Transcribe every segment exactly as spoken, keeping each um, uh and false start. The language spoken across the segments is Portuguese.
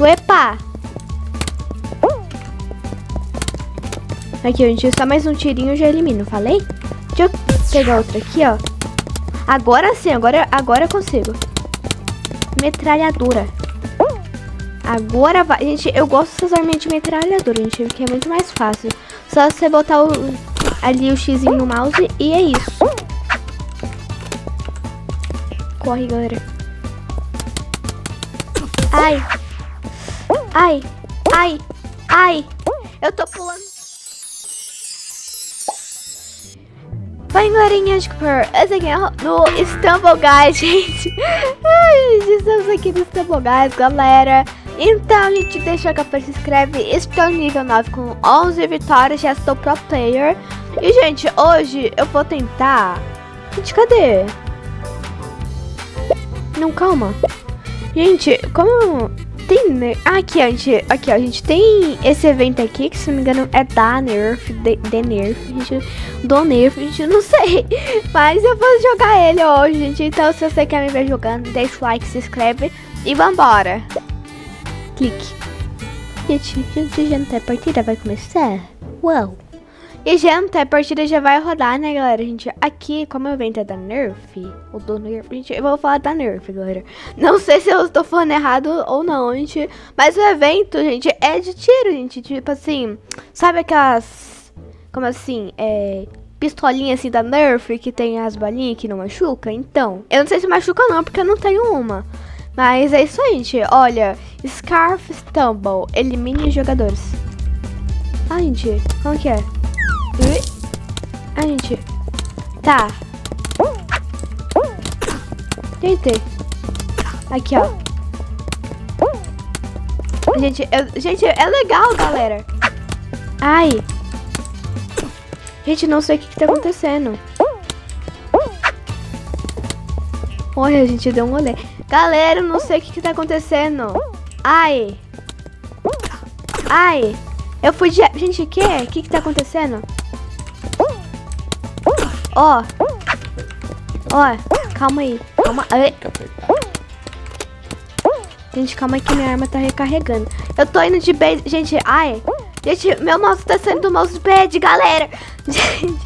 Uepa! Aqui, gente, só mais um tirinho eu já elimino, falei? Deixa eu pegar outra aqui, ó. Agora sim, agora, agora eu consigo. Metralhadora. Agora vai. Gente, eu gosto dessas armas de metralhadora, gente, porque é muito mais fácil. Só você botar o, ali o X no mouse e é isso. Corre, galera. Ai. Ai. Ai. Ai. Eu tô pulando. Vai, galerinha, acho que essa aqui é no Stumble Guys, gente. Ai, gente, estamos aqui no Stumble Guys, galera. Então, gente, deixa o like, se inscreve. Estou no nível nove com onze vitórias, já estou pro player. E, gente, hoje eu vou tentar... Gente, cadê? Não, calma. Gente, como... Tem... Ah, aqui, gente. Aqui, ó, gente. Tem esse evento aqui, que se não me engano é da Nerf, de, de Nerf, gente. Do Nerf, gente, não sei. Mas eu vou jogar ele hoje, gente. Então, se você quer me ver jogando, deixa o like, se inscreve e vambora. Clique. Gente, gente, gente, a partida vai começar. Uau. E, gente, a partida já vai rodar, né, galera? Gente, aqui, como o evento é da Nerf, ou do Nerf, gente, eu vou falar da Nerf, galera. Não sei se eu estou falando errado ou não, gente. Mas o evento, gente, é de tiro, gente. Tipo assim, sabe aquelas, como assim, é... pistolinha assim da Nerf, que tem as balinhas que não machuca? Então, eu não sei se machuca ou não, porque eu não tenho uma. Mas é isso aí, gente. Olha, Scarf Stumble, elimine jogadores. Ah, gente, como que é? A gente tá tentei aqui, ó. Gente, eu... gente, é legal, galera. Ai, gente, não sei o que, que tá acontecendo. Olha, a gente deu um olé, galera. Eu não sei o que, que tá acontecendo. Ai, ai, eu fui de... gente, o que? O que, que tá acontecendo? Ó, ó, calma aí, calma. Ai. Gente, calma aí que minha arma tá recarregando. Eu tô indo de base, gente, ai. Gente, meu mouse tá saindo do mousepad, galera. Gente,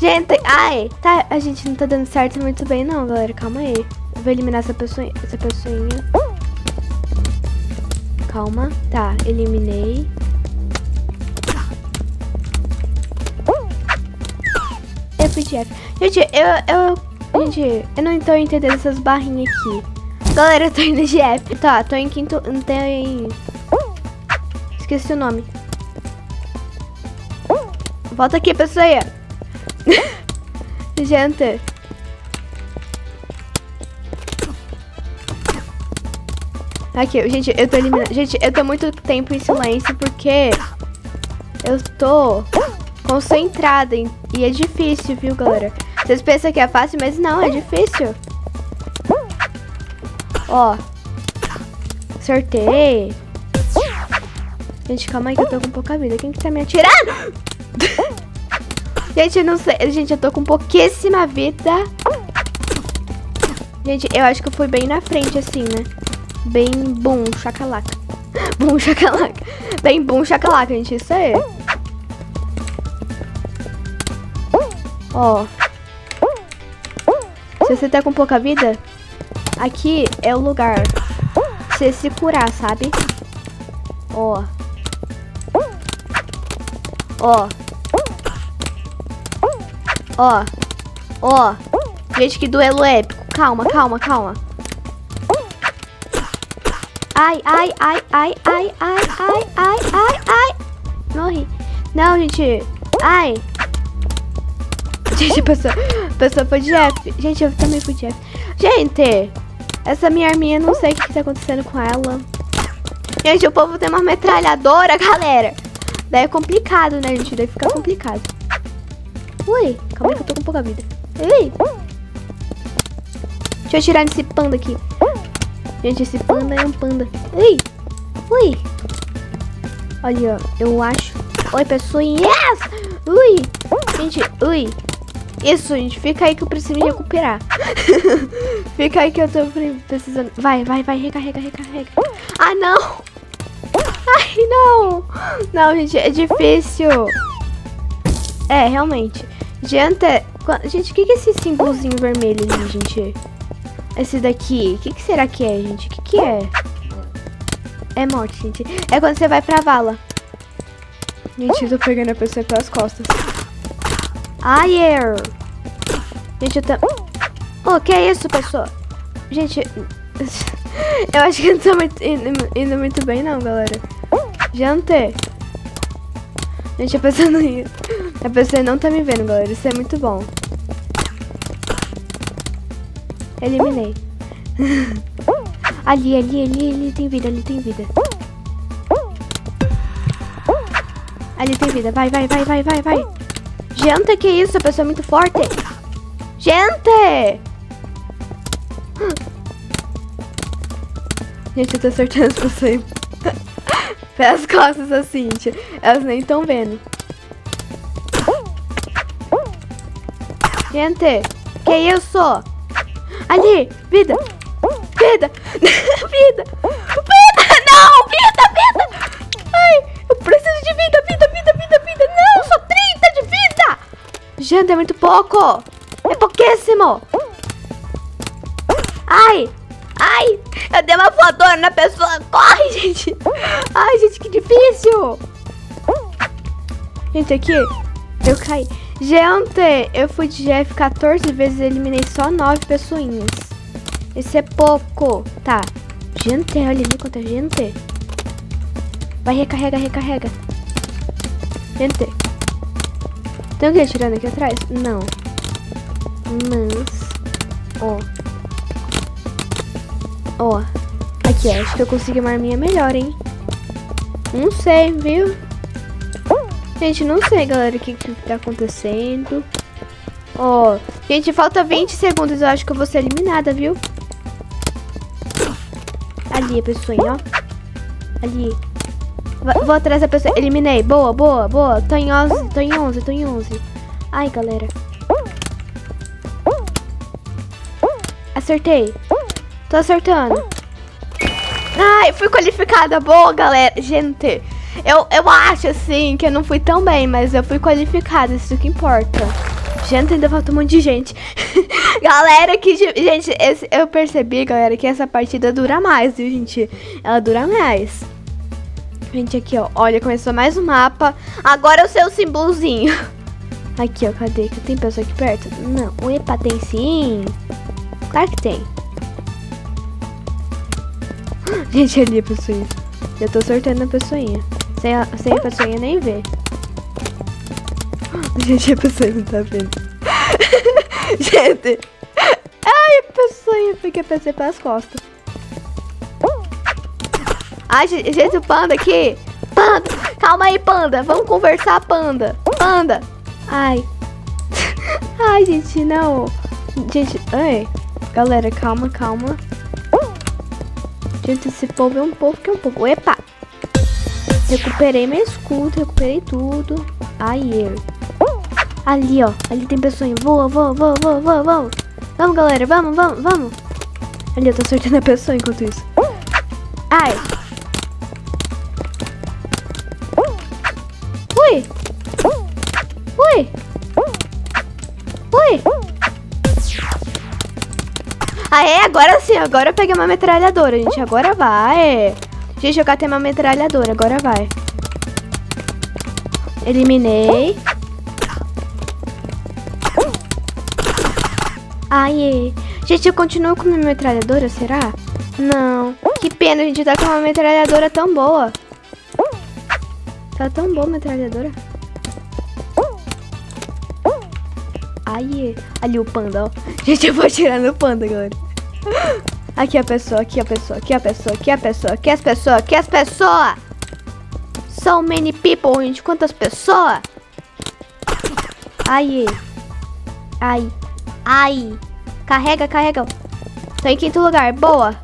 gente, ai, tá, a gente não tá dando certo muito bem não, galera, calma aí. Eu vou eliminar essa pessoinha, essa pessoinha. Calma, tá, eliminei. F G F. Gente, eu, eu, gente, eu não tô entendendo essas barrinhas aqui. Galera, eu tô indo de F. Tá, tô em quinto, não tem... Esqueci o nome. Volta aqui, pessoa aí. Gente. Aqui, gente, eu tô eliminando. Gente, eu tô muito tempo em silêncio porque eu tô... concentrada, hein? E é difícil, viu, galera? Vocês pensam que é fácil, mas não, é difícil. Ó, acertei. Gente, calma aí que eu tô com pouca vida. Quem que tá me atirando? Gente, eu não sei. Gente, eu tô com pouquíssima vida. Gente, eu acho que eu fui bem na frente, assim, né? Bem bom, chacalaca. Bom, chacalaca. Bem bom, chacalaca, gente. Isso aí. Ó, se você tá com pouca vida, aqui é o lugar pra você se curar, sabe? Ó, ó, ó, ó. Gente, que duelo épico. Calma, calma, calma. Ai, ai, ai, ai, ai, ai, ai, ai, ai, ai. Morri. Não, gente. Ai. Gente, a pessoa, a pessoa foi de F. Gente, eu também fui de F. Gente, essa minha arminha, não sei o que tá acontecendo com ela. Gente, o povo tem uma metralhadora, galera. Daí é complicado, né, gente? Daí fica complicado. Ui, calma aí que eu tô com pouca vida. Ui. Deixa eu tirar esse panda aqui. Gente, esse panda é um panda. Ui. Ui. Olha, eu acho... Oi, pessoinhas. Ui. Gente, ui. Isso, gente, fica aí que eu preciso me recuperar. Fica aí que eu tô precisando. Vai, vai, vai, recarrega, recarrega. Ah, não. Ai, não. Não, gente, é difícil. É, realmente. Diante... Gente, o que que é esse símbolozinho vermelho ali, gente? Esse daqui. O que que será que é, gente? O que que é? É morte, gente. É quando você vai pra vala. Gente, eu tô pegando a pessoa pelas costas. Ai, eu... Gente, eu tô... Oh, que é isso, pessoa? Gente, eu acho que não tô muito, indo, indo muito bem, não, galera. Gente. Gente, a pessoa não... A pessoa não tá me vendo, galera. Isso é muito bom. Eliminei. Ali, ali, ali, ali tem vida, ali tem vida. Ali tem vida. Vai, vai, vai, vai, vai, vai. Gente, que isso? A pessoa é muito forte. Gente! Gente, eu tô acertando as pessoas. Pelas costas assim, gente. Elas nem estão vendo. Gente, que isso? Ali, vida. Vida. Vida. Vida, não. Vida, vida. Ai, eu preciso de vida, vida, vida, vida, vida. Não, só trinta de vida. Gente, é muito pouco. É pouquíssimo. Ai, ai. Eu dei uma voadora na pessoa. Corre, gente. Ai, gente, que difícil. Gente, aqui eu caí. Gente, eu fui de G F quatorze vezes e eliminei só nove pessoinhas. Isso é pouco. Tá. Gente, olha ali quanta gente. Vai, recarrega, recarrega. Gente. Tem alguém atirando aqui atrás? Não. Mas... Ó. Ó. Aqui, ó. Acho que eu consegui uma arminha melhor, hein? Não sei, viu? Gente, não sei, galera, o que que tá acontecendo. Ó, oh, gente, falta vinte segundos. Eu acho que eu vou ser eliminada, viu? Ali a pessoa, ó. Ali. V vou atrás da pessoa. Eliminei. Boa, boa, boa. Tô em onze, tô em onze, tô em onze. Ai, galera. Acertei. Tô acertando. Ai, fui qualificada. Boa, galera. Gente... Eu, eu acho, assim, que eu não fui tão bem, mas eu fui qualificada, isso que importa. Gente, ainda falta um monte de gente. Galera, que... Gente, esse, eu percebi, galera, que essa partida dura mais, viu, gente? Ela dura mais. Gente, aqui, ó. Olha, começou mais um mapa. Agora é o seu símbolozinho. Aqui, ó. Cadê? Tem pessoa aqui perto? Não. Epa, tem sim. Claro que tem. Gente, ali a pessoa. Eu tô sorteando a pessoinha. Sem a, sem a pessoinha nem ver. Gente, a pessoa não tá vendo. Gente. Ai, a pessoinha. Fica pensando pelas costas. Ai, gente, o panda aqui. Panda. Calma aí, panda. Vamos conversar, panda. Panda. Ai. Ai, gente, não. Gente, ai. Galera, calma, calma. Gente, esse povo é um povo que é um povo. Epa! Recuperei meu escudo, recuperei tudo. Aí eu. Ali, ó. Ali tem pessoinha. Voa, voa, voa, voa, voa, voa. Vamos, galera. Vamos, vamos, vamos. Ali, eu tô acertando a pessoa enquanto isso. Ai. Ui. Ui. Ui. Ah, é? Agora sim. Agora eu peguei uma metralhadora, gente. Agora vai. Gente, eu catei uma metralhadora. Agora vai. Eliminei. Ai, gente, eu continuo com minha metralhadora, será? Não. Que pena, a gente tá com uma metralhadora tão boa. Tá tão boa a metralhadora. Ai, ali o panda, ó. Gente, eu vou atirar no panda, galera. Aqui a pessoa, aqui a pessoa, aqui a pessoa, aqui a pessoa, aqui as pessoas, aqui as pessoas. So many people, gente. Quantas pessoas? Ai, ai, ai. Carrega, carrega. Tô em quinto lugar, boa.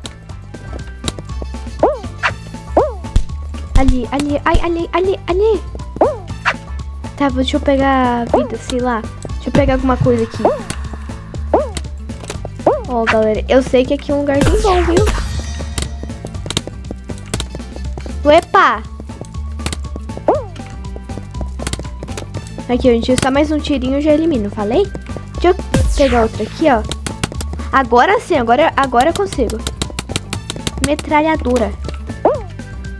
Ali, ali, ai, ali, ali, ali. Tá, deixa eu pegar a vida, sei lá. Deixa Deixa eu pegar alguma coisa aqui. Ó, galera, eu sei que aqui é um lugarzinho bom, viu? Epa! Aqui, gente, só mais um tirinho eu já elimino, falei? Deixa eu pegar outra aqui, ó. Agora sim, agora, agora eu consigo. Metralhadora.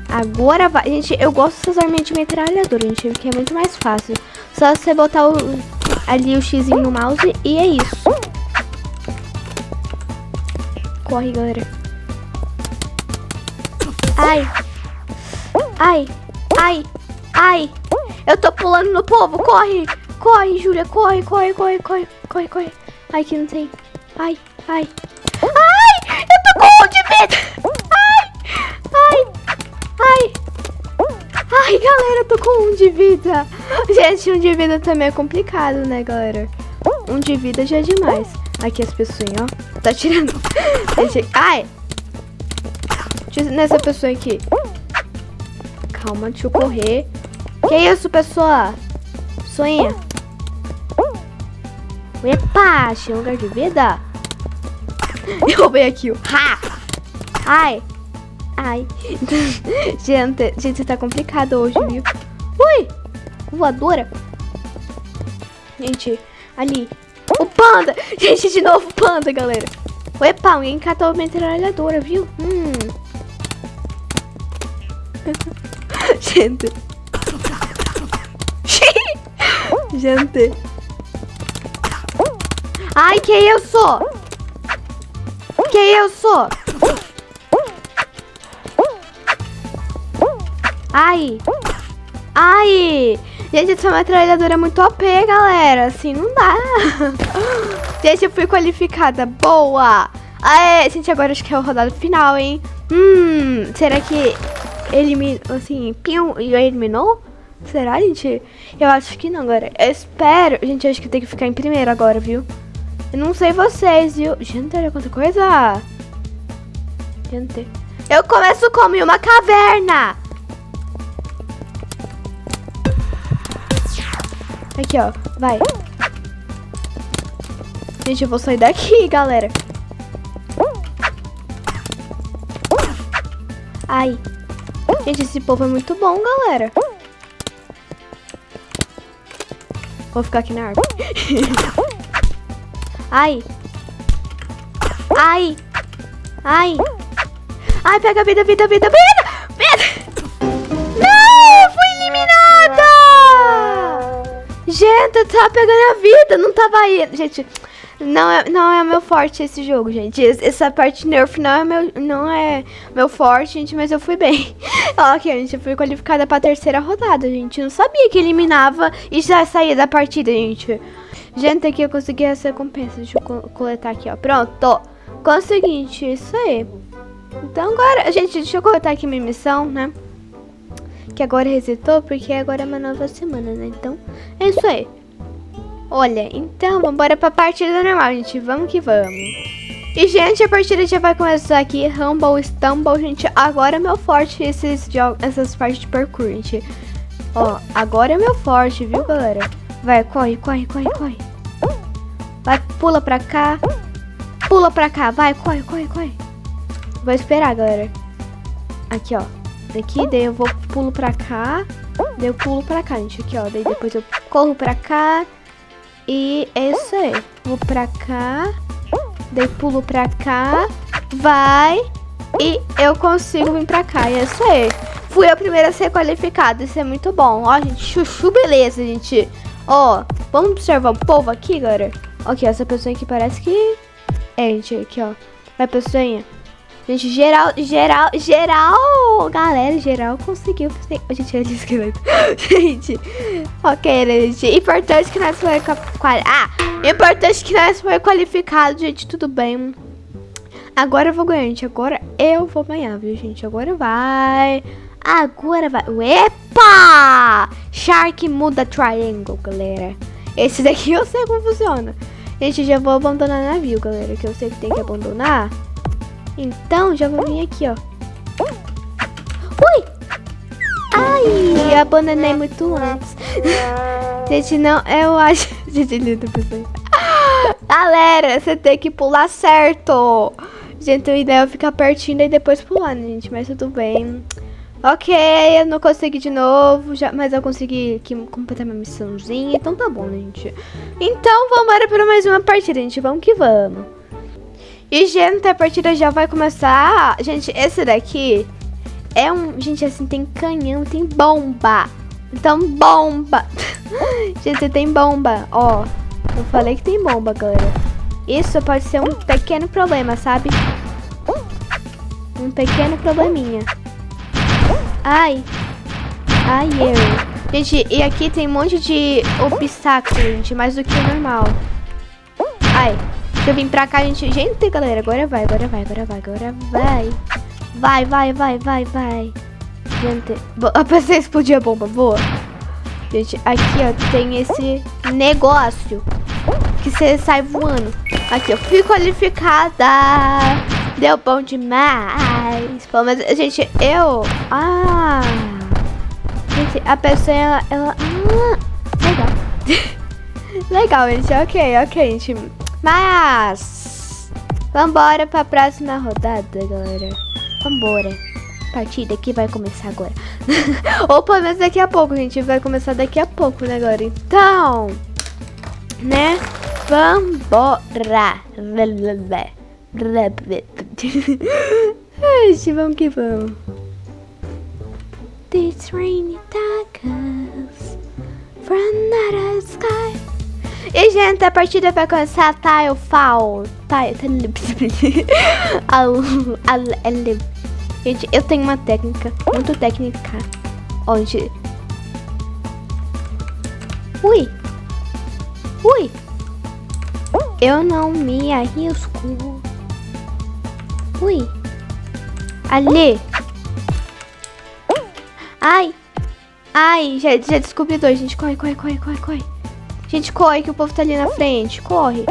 Agora vai. Gente, eu gosto dessas armas de metralhadora, gente, porque é muito mais fácil. Só você botar o, ali o X no mouse e é isso. Corre, galera. Ai. Ai. Ai. Ai. Eu tô pulando no povo. Corre. Corre, Júlia. Corre, corre, corre, corre. Corre, corre. Ai, que não tem. Ai, ai. Ai, eu tô com um de medo. Ai, ai, galera, eu tô com um de vida. Gente, um de vida também é complicado, né, galera? Um de vida já é demais. Aqui as pessoas, ó. Tá tirando. Ai. Deixa eu nessa pessoa aqui. Calma, deixa eu correr. Que isso, pessoa? Sonha. Epa, achei um lugar de vida. Eu roubei aqui, ó. Ha! Ai. Ai, gente, gente, tá complicado hoje, viu? Ui, voadora. Gente, ali. O panda, gente, de novo panda, galera. Epa, alguém catou a metralhadora, viu? Hum. Gente. Gente. Ai, que eu sou? Que eu sou? Ai, ai, gente, essa metralhadora é muito O P, galera, assim não dá. Gente, eu fui qualificada, boa. Ai, gente, agora acho que é o rodado final, hein. Hum, será que eliminou, assim, piu, eliminou? Será, gente? Eu acho que não, agora, eu espero. Gente, eu acho que tem que ficar em primeiro agora, viu? Eu não sei vocês, viu? Gente, olha quanta coisa. Gente, eu começo como em uma caverna. Aqui, ó, vai. Gente, eu vou sair daqui, galera. Ai. Gente, esse povo é muito bom, galera. Vou ficar aqui na árvore. Ai. Ai. Ai. Ai, pega a vida, vida, vida, vida. Gente, tá pegando a vida, não tava indo. Gente, não é, não é meu forte esse jogo, gente. Essa parte nerf não é meu, não é meu forte, gente, mas eu fui bem. Ok, gente, eu fui qualificada pra terceira rodada, gente. Não sabia que eliminava e já saía da partida, gente. Gente, aqui eu consegui essa recompensa. Deixa eu coletar aqui, ó. Pronto. Consegui, isso aí. Então agora, gente, deixa eu coletar aqui minha missão, né? Que agora resetou, porque agora é uma nova semana, né? Então, é isso aí. Olha, então, vambora pra partida normal, gente. Vamos que vamos. E, gente, a partida já vai começar aqui. Rumble, Stumble, gente. Agora é meu forte esses jogos, essas partes de parkour, gente. Ó, agora é meu forte, viu, galera? Vai, corre, corre, corre, corre. Vai, pula pra cá. Pula pra cá, vai, corre, corre, corre. Vou esperar, galera. Aqui, ó. Aqui, daí eu vou pulo pra cá. Daí eu pulo pra cá, gente. Aqui, ó. Daí depois eu corro pra cá. E é isso aí. Vou pra cá. Daí pulo pra cá. Vai. E eu consigo vir pra cá. E é isso aí. Fui a primeira a ser qualificada. Isso é muito bom. Ó, gente. Chuchu, beleza, gente. Ó. Vamos observar o povo aqui, galera. Ok, essa pessoa aqui parece que... É, gente. Aqui, ó. Vai, pessoinha. Gente, geral, geral, geral, galera, geral conseguiu. A gente é descrito. Gente, ok, né, gente? Importante que nós foi qualificado. Ah, importante que nós foi qualificado, gente, tudo bem. Agora eu vou ganhar, gente. Agora eu vou ganhar, viu, gente? Agora vai. Agora vai. Epa! Shark muda triangle, galera. Esse daqui eu sei como funciona. Gente, já vou abandonar navio, galera, que eu sei que tem que abandonar. Então, já vou vir aqui, ó. Ui! Ai, eu abandonei muito antes. Gente, não, eu acho... Gente, não tô pensando. Galera, você tem que pular certo. Gente, o ideal é ficar pertinho e depois pular, né, gente? Mas tudo bem. Ok, eu não consegui de novo, já, mas eu consegui aqui completar minha missãozinha. Então tá bom, né, gente? Então vamos embora para mais uma partida, gente. Vamos que vamos. E, gente, a partida já vai começar. Gente, esse daqui é um... Gente, assim, tem canhão, tem bomba. Então, bomba. Gente, tem bomba, ó. Eu falei que tem bomba, galera. Isso pode ser um pequeno problema, sabe? Um pequeno probleminha. Ai. Ai, eu. Gente, e aqui tem um monte de obstáculo, gente. Mais do que o normal. Ai. Deixa eu vir pra cá, gente. Gente, galera, agora vai, agora vai, agora vai, agora vai. Vai, vai, vai, vai, vai. Gente, eu pensei que explodir a bomba, boa. Gente, aqui, ó, tem esse negócio que você sai voando. Aqui, eu fui qualificada. Deu bom demais. Pô, mas, gente, eu... Ah... Gente, a pessoa, ela... ela ah, legal. Legal, gente, ok, ok, gente. Mas... Vambora pra próxima rodada, galera. Vambora. Partida que vai começar agora. Ou pelo menos daqui a pouco, gente. Vai começar daqui a pouco, né, agora? Então, né? Vambora. Ai, gente, vamos que vamos. This rain tackles from the sky. E, gente, a partida vai começar. Tá, eu falo. Tá, eu Gente, eu tenho uma técnica, muito técnica. Ó, gente. Ui. Ui. Eu não me arrisco. Ui. Ali. Ai. Ai, já, já descobri dois, gente. Corre, corre, corre, corre, corre. Gente, corre que o povo tá ali na frente. Corre.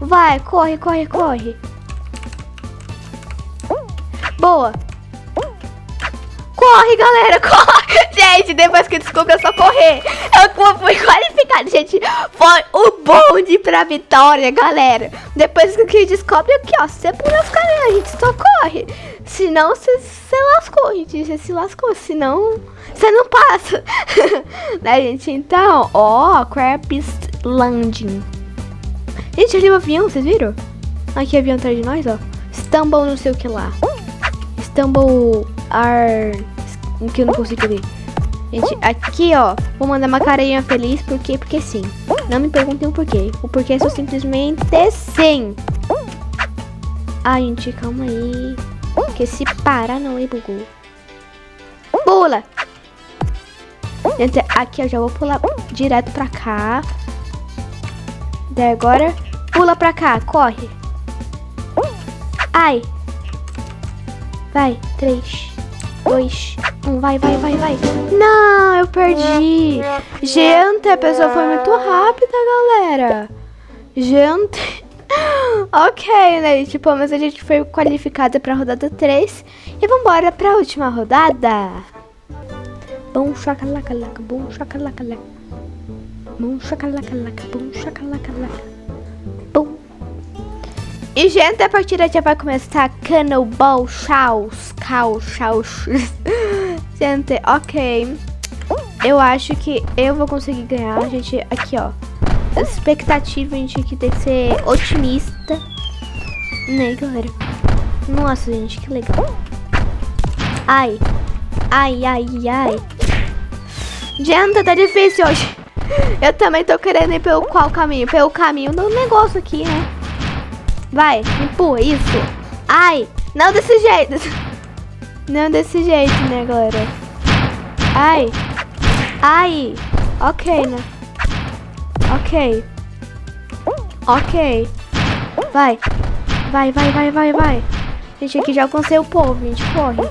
Vai, corre, corre, corre. Boa. Corre, galera, corre. Gente, depois que descobri é só correr. Eu fui qualificada, gente. Foi o bonde pra vitória, galera. Depois que descobre aqui, ó, você pula os caras, gente, só corre. Senão você se lascou, gente. Você se lascou, senão você não passa. Né, gente, então, ó, Crab's Landing. Gente, ali o avião, vocês viram? Aqui o avião atrás de nós, ó. Stumble não sei o que lá. Stumble ar... Que eu não consigo ver. Gente, aqui, ó. Vou mandar uma carinha feliz. Por quê? Porque sim. Não me perguntem o porquê. O porquê é só simplesmente sim. Ai, gente, calma aí. Porque se parar, não, hein, bugou. Pula! Gente, aqui eu já vou pular direto pra cá. Daí agora, pula pra cá. Corre. Ai. Vai, três, dois, um, vai, vai, vai, vai. Não, eu perdi. Gente, a pessoa foi muito rápida, galera. Gente. Ok, né, gente? Pô, mas a gente foi qualificada pra rodada três. E vambora pra última rodada. Bom, chacalacalaca, bom, chacalacalaca. Bom, chacalacalaca, bom, chacalacalaca. Bom. E, gente, a partida já vai começar. Cannonball, Chaos, Chaos, Chaos. Gente, ok. Eu acho que eu vou conseguir ganhar, gente. Aqui, ó. Expectativa, gente, que tem que ser otimista. Né, galera? Nossa, gente, que legal. Ai. Ai, ai, ai. Gente, tá difícil hoje. Eu também tô querendo ir pelo qual caminho? Pelo caminho do negócio aqui, né? Vai, empurra, isso. Ai, não desse jeito. Não desse jeito, né, galera? Ai. Ai. Ok, né? Ok. Ok. Vai. Vai, vai, vai, vai, vai. Gente, aqui já alcancei o povo, gente. Corre.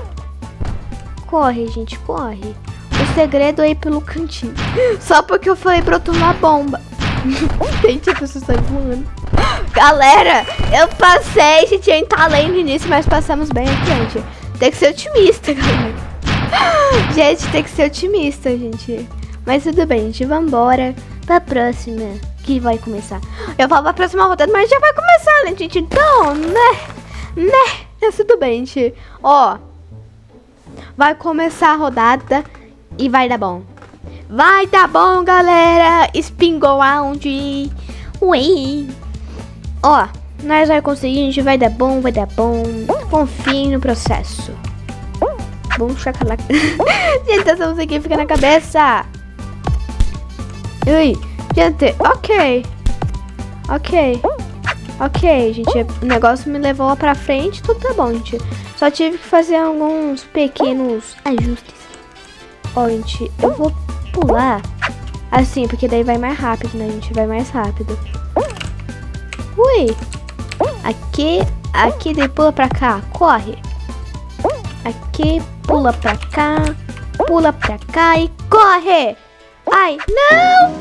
Corre, gente, corre. O segredo é ir pelo cantinho. Só porque eu falei pra eu tomar bomba. Gente, a pessoa sai voando. Galera, eu passei, gente, eu entalei no início, mas passamos bem aqui, gente. Tem que ser otimista, galera. Gente, tem que ser otimista, gente. Mas tudo bem, gente, vambora pra próxima, que vai começar. Eu falo pra próxima rodada, mas já vai começar, né, gente? Então, né? Né? Mas tudo bem, gente. Ó, vai começar a rodada e vai dar bom. Vai dar bom, galera. Spingou aonde? Ui. Ó, nós vai conseguir, gente. Vai dar bom, vai dar bom. Confie no processo. Bom, chacalaca. Gente, essa música fica na cabeça. Ui, gente, ok. Ok. Ok, gente, o negócio me levou pra frente, tudo tá bom, gente. Só tive que fazer alguns pequenos ajustes. Ó, gente, eu vou pular assim, porque daí vai mais rápido, né, gente? Vai mais rápido. Ui! Aqui, aqui, daí pula pra cá, corre. Aqui, pula pra cá, pula pra cá e corre! Ai, não!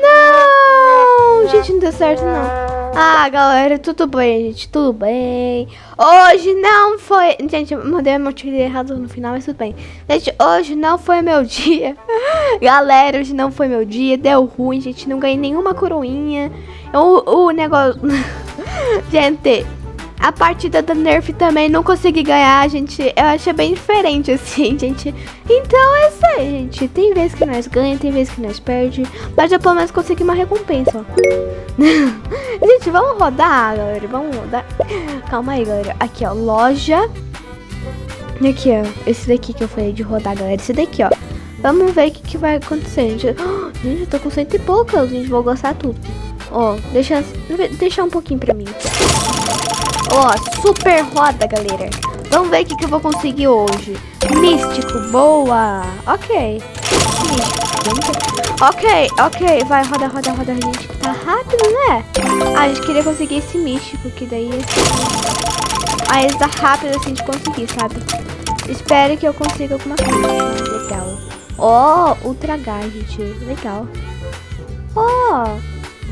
Não! Gente, não deu certo, não. Ah, galera, tudo bem, gente, tudo bem. Hoje não foi... Gente, eu mandei meu tiro errado no final, mas tudo bem. Gente, hoje não foi meu dia. Galera, hoje não foi meu dia, deu ruim, gente, não ganhei nenhuma coroinha. Eu, o negócio... Gente, a partida da Nerf também não consegui ganhar, gente. Eu achei bem diferente, assim, gente. Então é isso aí, gente. Tem vezes que nós ganha, tem vezes que nós perde. Mas eu pelo menos consegui uma recompensa, ó. Gente, vamos rodar, galera. Vamos rodar. Calma aí, galera. Aqui, ó. Loja. E aqui, ó. Esse daqui que eu falei de rodar, galera. Esse daqui, ó. Vamos ver o que, que vai acontecer, gente. Oh, gente, eu tô com cento e poucas. Gente, vou gostar tudo. Ó, deixa, deixa um pouquinho pra mim. Ó, super roda, galera. Vamos ver o que, que eu vou conseguir hoje. Místico, boa. Ok. Ok, ok. Vai, roda, roda, roda, gente. Tá rápido, né? Ah, a gente queria conseguir esse místico, que daí... Aí ah, tá rápido assim de conseguir, sabe? Espero que eu consiga alguma coisa. Legal. Ó, oh, Ultra H, gente. Legal. Ó. Oh,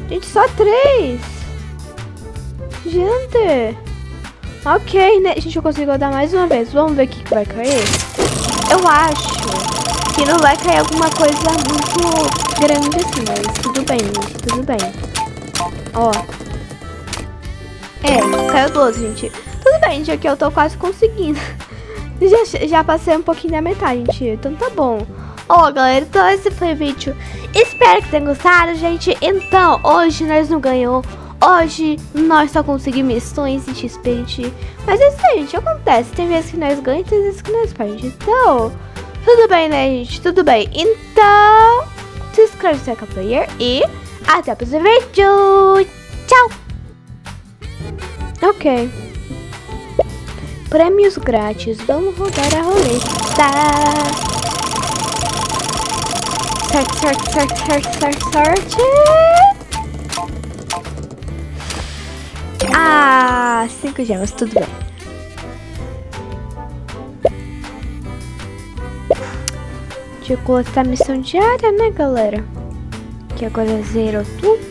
gente, só três. Gente. Ok, né? Gente, eu consigo dar mais uma vez. Vamos ver o que, que vai cair. Eu acho que não vai cair alguma coisa muito... grande assim, mas tudo bem, gente, tudo bem. Ó. É, caiu doze, gente. Tudo bem, gente, aqui eu tô quase conseguindo. já, já passei um pouquinho da metade, gente, então tá bom. Ó, galera, então esse foi o vídeo. Espero que tenham gostado, gente. Então, hoje nós não ganhamos. Hoje nós só conseguimos missões e X P, gente. Mas é isso aí, gente, acontece. Tem vezes que nós ganhamos, tem vezes que nós perdemos. Então, tudo bem, né, gente, tudo bem. Então... se inscreve no canal e até o próximo vídeo. Tchau. Ok. Prêmios grátis. Vamos rodar a roleta. Sorte, sorte, sorte, sorte, sorte, sorte. Ah, cinco gemas, tudo bem. Colocar a missão diária, né, galera? Que agora zerou tudo.